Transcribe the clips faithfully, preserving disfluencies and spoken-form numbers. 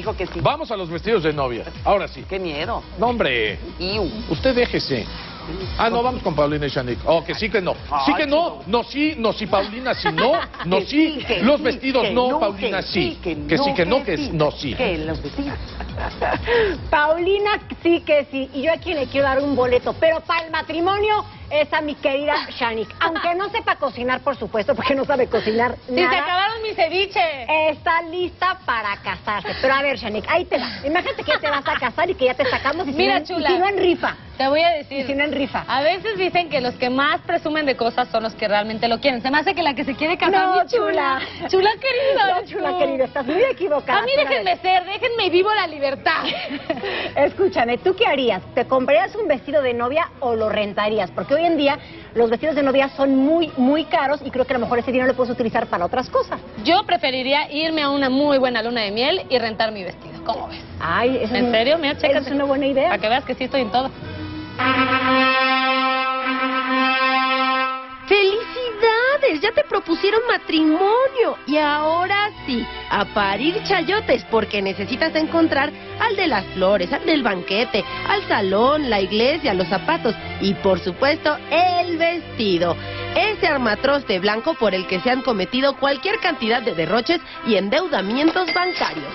dijo que sí. Vamos a los vestidos de novia. Ahora sí. Qué miedo. No, hombre. Iu. Usted déjese. Ah, no, vamos con Paulina y Shanik. Oh, que sí, que no. Sí, que no. No, sí, no, sí, Paulina, sí, no. No, sí. Los vestidos, no, Paulina, sí. Que sí, que no, que no, sí. Que los vestidos. Paulina, sí, que sí. Y yo a quien le quiero dar un boleto, pero para el matrimonio es a mi querida Shanik. Aunque no sepa cocinar, por supuesto, porque no sabe cocinar nada. Sí, se acabaron mis ceviches. Está lista para casarse. Pero a ver, Shanik, ahí te va. Imagínate que te vas a casar y que ya te sacamos. Y mira, si no, chula. Y si no en rifa. Te voy a decir. Y si no en rifa. A veces dicen que los que más presumen de cosas son los que realmente lo quieren. Se me hace que la que se quiere casar, no, mi chula. Chula, chula querida. No, chula querida, estás muy equivocada. A mí déjenme ser, déjenme vivo la libertad. Escúchame, ¿tú qué harías? ¿Te comprarías un vestido de novia o lo rentarías? Porque hoy en día los vestidos de novia son muy, muy caros y creo que a lo mejor ese dinero lo puedes utilizar para otras cosas. Yo preferiría irme a una muy buena luna de miel y rentar mi vestido. ¿Cómo ves? Ay, eso ¿En es serio? Mira, chécate. Eso es una buena idea. Para que veas que sí estoy en todo. ¡Felicidades! Ya te propusieron matrimonio. Y ahora sí, a parir chayotes, porque necesitas encontrar al de las flores, al del banquete, al salón, la iglesia, los zapatos y, por supuesto, el vestido. Ese armatroste blanco por el que se han cometido cualquier cantidad de derroches y endeudamientos bancarios.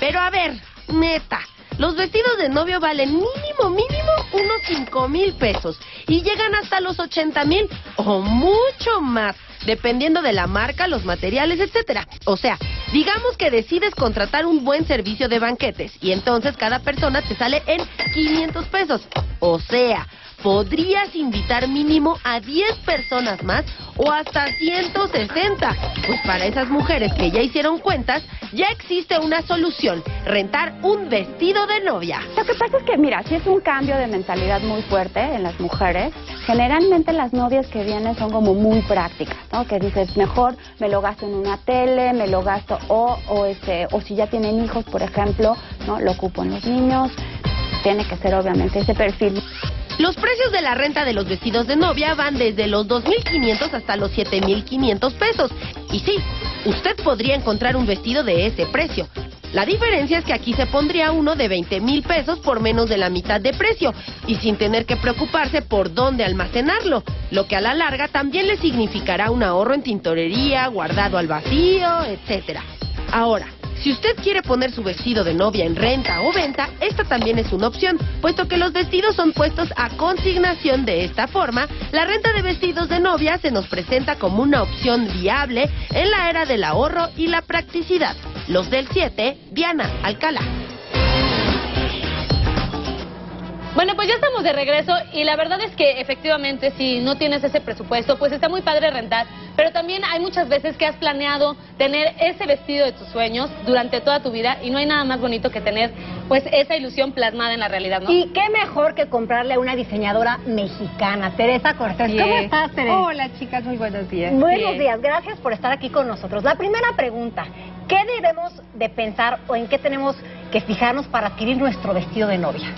Pero a ver, neta, los vestidos de novio valen mínimo, mínimo unos cinco mil pesos y llegan hasta los ochenta mil o mucho más, dependiendo de la marca, los materiales, etcétera. O sea, digamos que decides contratar un buen servicio de banquetes y entonces cada persona te sale en quinientos pesos. O sea, podrías invitar mínimo a diez personas más o hasta ciento sesenta. Pues para esas mujeres que ya hicieron cuentas, ya existe una solución: rentar un vestido de novia. Lo que pasa es que, mira, sí es un cambio de mentalidad muy fuerte en las mujeres. Generalmente las novias que vienen son como muy prácticas, ¿no? Que dices, mejor me lo gasto en una tele, me lo gasto o, o, este, o si ya tienen hijos, por ejemplo, ¿no? Lo ocupo en los niños. Tiene que ser obviamente ese perfil. Los precios de la renta de los vestidos de novia van desde los dos mil quinientos hasta los siete mil quinientos pesos. Y sí, usted podría encontrar un vestido de ese precio. La diferencia es que aquí se pondría uno de veinte mil pesos por menos de la mitad de precio y sin tener que preocuparse por dónde almacenarlo, lo que a la larga también le significará un ahorro en tintorería, guardado al vacío, etcétera. Ahora, si usted quiere poner su vestido de novia en renta o venta, esta también es una opción, puesto que los vestidos son puestos a consignación. De esta forma, la renta de vestidos de novia se nos presenta como una opción viable en la era del ahorro y la practicidad. Los del siete, Diana Alcalá. Bueno, pues ya estamos de regreso y la verdad es que efectivamente si no tienes ese presupuesto, pues está muy padre rentar, pero también hay muchas veces que has planeado tener ese vestido de tus sueños durante toda tu vida y no hay nada más bonito que tener pues esa ilusión plasmada en la realidad, ¿no? Y qué mejor que comprarle a una diseñadora mexicana, Teresa Cortés. Sí. ¿Cómo estás, Teresa? Hola, chicas, muy buenos días. Buenos sí. días, gracias por estar aquí con nosotros. La primera pregunta, ¿qué debemos de pensar o en qué tenemos que fijarnos para adquirir nuestro vestido de novia?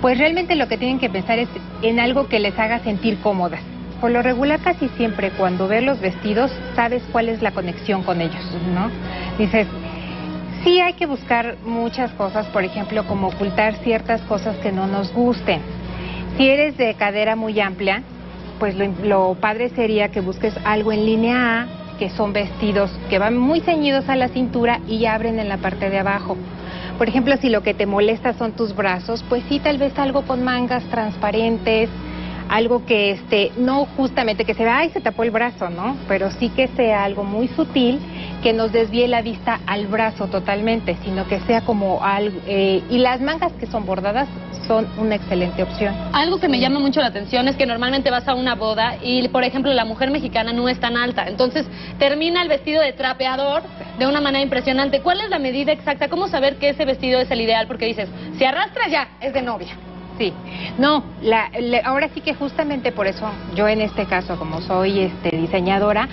Pues realmente lo que tienen que pensar es en algo que les haga sentir cómodas. Por lo regular casi siempre cuando ves los vestidos sabes cuál es la conexión con ellos, ¿no? Dices, sí hay que buscar muchas cosas, por ejemplo, como ocultar ciertas cosas que no nos gusten. Si eres de cadera muy amplia, pues lo, lo padre sería que busques algo en línea A, que son vestidos que van muy ceñidos a la cintura y abren en la parte de abajo. Por ejemplo, si lo que te molesta son tus brazos, pues sí, tal vez algo con mangas transparentes, algo que, este, no justamente que se vea, ay, se tapó el brazo, ¿no? Pero sí que sea algo muy sutil, que nos desvíe la vista al brazo totalmente, sino que sea como algo... Eh, y las mangas que son bordadas son una excelente opción. Algo que me llama mucho la atención es que normalmente vas a una boda y, por ejemplo, la mujer mexicana no es tan alta, entonces termina el vestido de trapeador de una manera impresionante. ¿Cuál es la medida exacta? ¿Cómo saber que ese vestido es el ideal? Porque dices, si arrastra ya, es de novia. Sí, no, la, la, ahora sí que justamente por eso, yo en este caso, como soy este, diseñadora,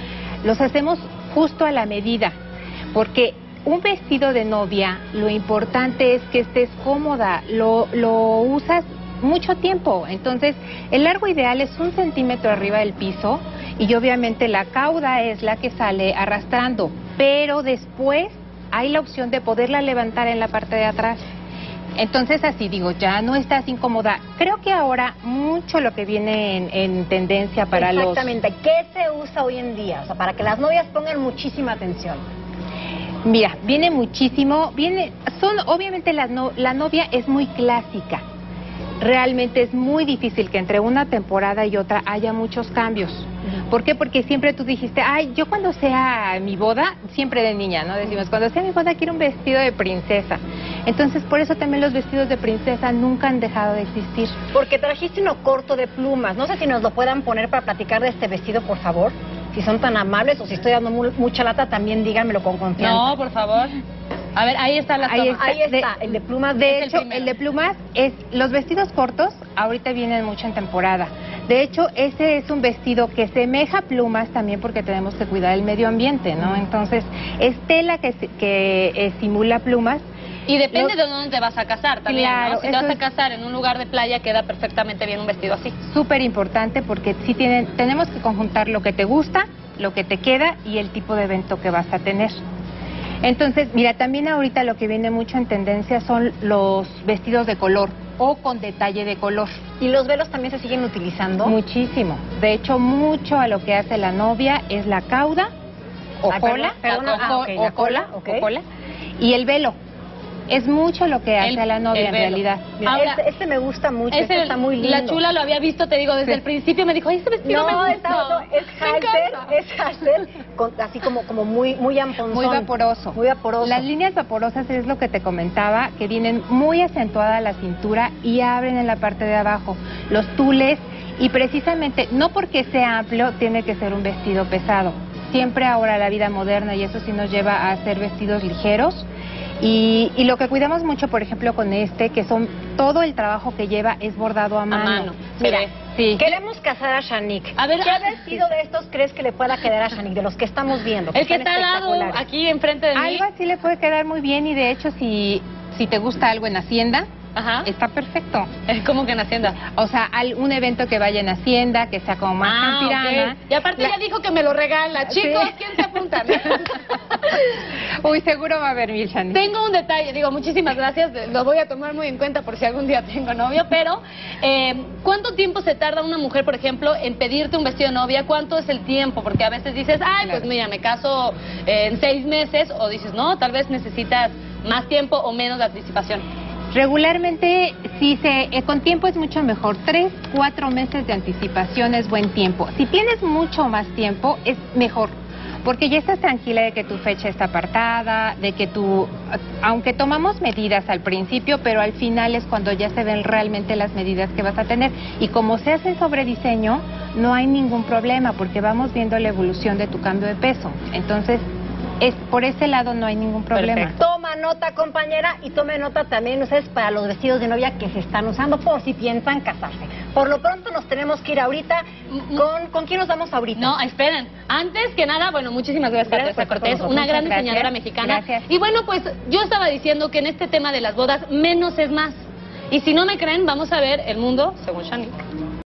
los hacemos justo a la medida, porque un vestido de novia, lo importante es que estés cómoda, lo, lo usas mucho tiempo, entonces el largo ideal es un centímetro arriba del piso y obviamente la cauda es la que sale arrastrando, pero después hay la opción de poderla levantar en la parte de atrás. Entonces así digo, ya no estás incómoda. Creo que ahora mucho lo que viene en, en tendencia para los... Exactamente. ¿Qué se usa hoy en día? O sea, para que las novias pongan muchísima atención. Mira, viene muchísimo, viene, son obviamente la, no, la novia es muy clásica. Realmente es muy difícil que entre una temporada y otra haya muchos cambios. Uh-huh. ¿Por qué? Porque siempre tú dijiste, ay, yo cuando sea mi boda, siempre de niña, ¿no? Decimos, cuando sea mi boda quiero un vestido de princesa. Entonces, por eso también los vestidos de princesa nunca han dejado de existir. Porque trajiste uno corto de plumas. No sé si nos lo puedan poner para platicar de este vestido, por favor. Si son tan amables o si estoy dando muy, mucha lata, también díganmelo con confianza. No, por favor. A ver, ahí está la ahí está, ahí está de, el de plumas. De hecho, el, el de plumas es... Los vestidos cortos ahorita vienen mucho en temporada. De hecho, ese es un vestido que semeja plumas también porque tenemos que cuidar el medio ambiente, ¿no? Entonces, es tela que, que eh, simula plumas. Y depende Los... de dónde te vas a casar también, claro, ¿no? Si te vas a casar en un lugar de playa, queda perfectamente bien un vestido así. Súper importante porque sí tienen, tenemos que conjuntar lo que te gusta, lo que te queda y el tipo de evento que vas a tener. Entonces, mira, también ahorita lo que viene mucho en tendencia son los vestidos de color o con detalle de color. ¿Y los velos también se siguen utilizando? Muchísimo. De hecho, mucho a lo que hace la novia es la cauda o ah, cola, perdón, perdón, o, ah, okay, o, cola, cola okay. o cola y el velo. Es mucho lo que hace el, a la novia en realidad. Mira, ahora, este, este me gusta mucho, este el, está muy lindo. La chula lo había visto, te digo, desde sí. el principio me dijo, ay, este vestido no, me gusta. No, no, es halter, es halter, con, así como, como muy, muy amponzón. Muy vaporoso. Muy vaporoso. Las líneas vaporosas es lo que te comentaba, que vienen muy acentuada a la cintura y abren en la parte de abajo. Los tules, y precisamente, no porque sea amplio, tiene que ser un vestido pesado. Siempre ahora la vida moderna, y eso sí nos lleva a hacer vestidos ligeros. Y, y lo que cuidamos mucho, por ejemplo, con este, que son todo el trabajo que lleva es bordado a mano. A mano. Mira, sí. Queremos casar a Shanik. A ver, ¿qué a... vestido de estos crees que le pueda quedar a Shanik? De los que estamos viendo. Que el que está al lado, aquí enfrente de mí. Algo así le puede quedar muy bien y de hecho, si, si te gusta algo en Hacienda, ajá, está perfecto. Es como que en Hacienda. O sea, un evento que vaya en Hacienda, que sea como más ah, campirana. Okay. Y aparte la... ella dijo que me lo regala. Chicos, sí. ¿Quién se apunta? Uy, seguro va a haber mil, Shanik. Tengo un detalle, digo, muchísimas gracias, lo voy a tomar muy en cuenta por si algún día tengo novio, pero eh, ¿cuánto tiempo se tarda una mujer, por ejemplo, en pedirte un vestido de novia? ¿Cuánto es el tiempo? Porque a veces dices, ay, claro, pues mira, me caso eh, en seis meses, o dices, no, tal vez necesitas más tiempo o menos de anticipación. Regularmente, si se, eh, con tiempo es mucho mejor, tres, cuatro meses de anticipación es buen tiempo. Si tienes mucho más tiempo, es mejor. Porque ya estás tranquila de que tu fecha está apartada, de que tú, aunque tomamos medidas al principio, pero al final es cuando ya se ven realmente las medidas que vas a tener. Y como se hace sobre diseño, no hay ningún problema, porque vamos viendo la evolución de tu cambio de peso. Entonces, es por ese lado no hay ningún problema. Perfecto. Toma nota, compañera, y tome nota también ustedes para los vestidos de novia que se están usando por si piensan casarse. Por lo pronto nos tenemos que ir ahorita. ¿Con, con quién nos vamos ahorita? No, esperen. Antes que nada, bueno, muchísimas gracias, gracias a Teresa Cortés, una gran gracias. diseñadora mexicana. Gracias. Y bueno, pues yo estaba diciendo que en este tema de las bodas, menos es más. Y si no me creen, vamos a ver el mundo según Shanik.